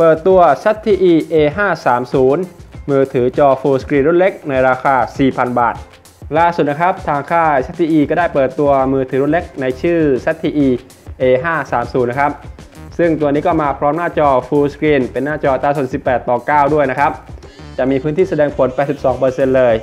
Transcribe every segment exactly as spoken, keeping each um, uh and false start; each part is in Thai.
เปิดตัว แซด ที อี เอ ห้าสามศูนย์ มือถือจอ Full Screen รุ่นเล็กในราคา สี่พัน บาทล่าสุดนะครับทางค่าย แซด ที อี ก็ได้เปิดตัวมือถือรุ่นเล็กในชื่อ แซด ที อี เอ ห้าสามศูนย์ นะครับซึ่งตัวนี้ก็มาพร้อมหน้าจอ Full Screen เป็นหน้าจอตาส่วน สิบแปดต่อเก้า ด้วยนะครับจะมีพื้นที่แสดงผล แปดสิบสองเปอร์เซ็นต์ เลย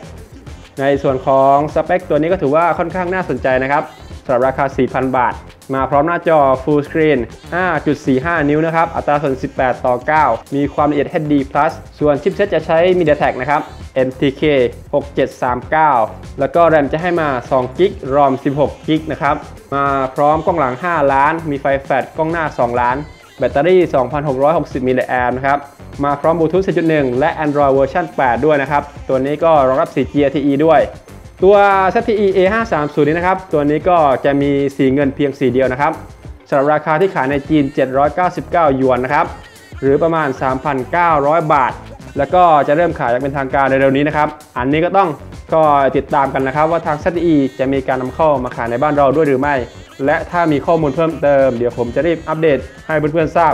ในส่วนของสเปคตัวนี้ก็ถือว่าค่อนข้างน่าสนใจนะครับสำหรับราคา สี่พัน บาทมาพร้อมหน้าจอ Full Screen ห้าจุดสี่ห้า นิ้วนะครับอัตราส่วน สิบแปดต่อเก้า มีความละเอียด เอช ดี พลัส ส่วนชิปเซ็ตจะใช้ MediaTek นะครับ เอ็ม ที เค หกเจ็ดสามเก้า แล้วก็แรมจะให้มาสอง จี บี รอม สิบหก จี บี นะครับมาพร้อมกล้องหลังห้าล้านมีไฟแฟลชกล้องหน้าสองล้านแบตเตอรี่ สองพันหกร้อยหกสิบ มิลลิแอมป์นะครับมาพร้อม Bluetooth สี่จุดหนึ่ง และ Android เวอร์ชันแปดด้วยนะครับตัวนี้ก็รองรับ โฟร์จี แอล ที อี ด้วยตัว แซด ที อี เอ ห้าสามศูนย์ นี้นะครับตัวนี้ก็จะมีสีเงินเพียงสีเดียวนะครับสำหรับราคาที่ขายในจีนเจ็ดร้อยเก้าสิบเก้าหยวนนะครับหรือประมาณ สามพันเก้าร้อย บาทแล้วก็จะเริ่มขายอย่างเป็นทางการเร็วๆนี้นะครับอันนี้ก็ต้องก็ติดตามกันนะครับว่าทาง แซด ที อี จะมีการนำเข้ามาขายในบ้านเราด้วยหรือไม่และถ้ามีข้อมูลเพิ่มเติมเดี๋ยวผมจะรีบอัปเดตให้เพื่อนๆทราบ